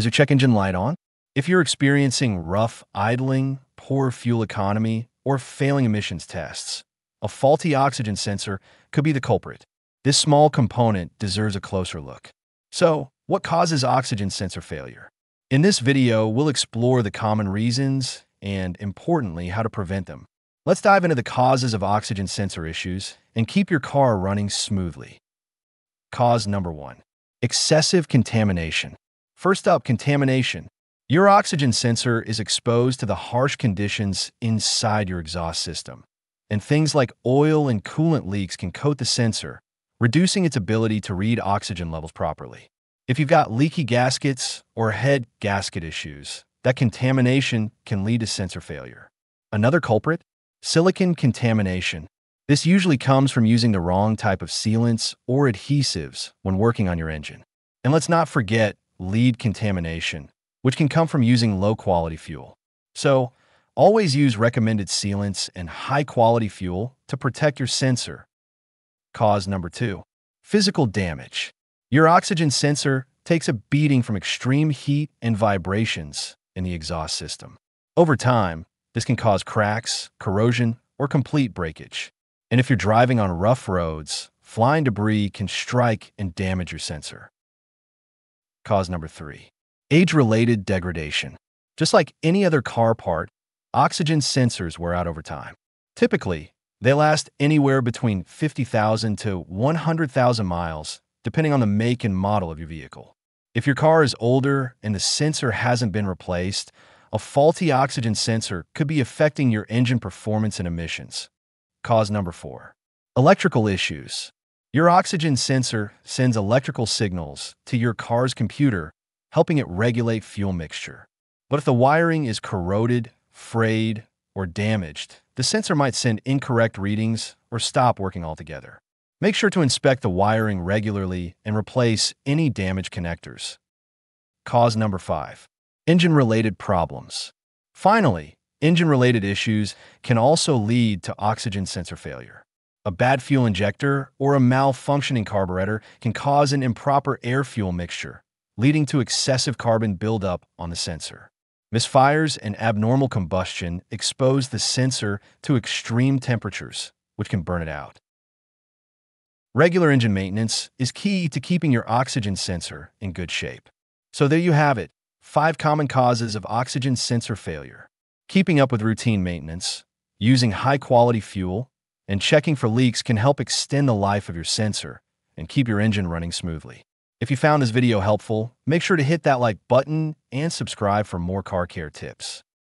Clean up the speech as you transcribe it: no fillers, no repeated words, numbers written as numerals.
Is your check engine light on? If you're experiencing rough idling, poor fuel economy, or failing emissions tests, a faulty oxygen sensor could be the culprit. This small component deserves a closer look. So, what causes oxygen sensor failure? In this video, we'll explore the common reasons and, importantly, how to prevent them. Let's dive into the causes of oxygen sensor issues and keep your car running smoothly. Cause number 1. Excessive contamination. First up, contamination. Your oxygen sensor is exposed to the harsh conditions inside your exhaust system, and things like oil and coolant leaks can coat the sensor, reducing its ability to read oxygen levels properly. If you've got leaky gaskets or head gasket issues, that contamination can lead to sensor failure. Another culprit? Silicon contamination. This usually comes from using the wrong type of sealants or adhesives when working on your engine. And let's not forget lead contamination, which can come from using low-quality fuel. So, always use recommended sealants and high-quality fuel to protect your sensor. Cause number 2. Physical damage. Your oxygen sensor takes a beating from extreme heat and vibrations in the exhaust system. Over time, this can cause cracks, corrosion, or complete breakage. And if you're driving on rough roads, flying debris can strike and damage your sensor. Cause number 3. Age-related degradation. Just like any other car part, oxygen sensors wear out over time. Typically, they last anywhere between 50,000 to 100,000 miles, depending on the make and model of your vehicle. If your car is older and the sensor hasn't been replaced, a faulty oxygen sensor could be affecting your engine performance and emissions. Cause number 4. Electrical issues. Your oxygen sensor sends electrical signals to your car's computer, helping it regulate fuel mixture. But if the wiring is corroded, frayed, or damaged, the sensor might send incorrect readings or stop working altogether. Make sure to inspect the wiring regularly and replace any damaged connectors. Cause number 5. Engine-related problems. Finally, engine-related issues can also lead to oxygen sensor failure. A bad fuel injector or a malfunctioning carburetor can cause an improper air-fuel mixture, leading to excessive carbon buildup on the sensor. Misfires and abnormal combustion expose the sensor to extreme temperatures, which can burn it out. Regular engine maintenance is key to keeping your oxygen sensor in good shape. So there you have it, 5 common causes of oxygen sensor failure. Keeping up with routine maintenance, using high-quality fuel, and checking for leaks can help extend the life of your sensor and keep your engine running smoothly. If you found this video helpful, make sure to hit that like button and subscribe for more car care tips.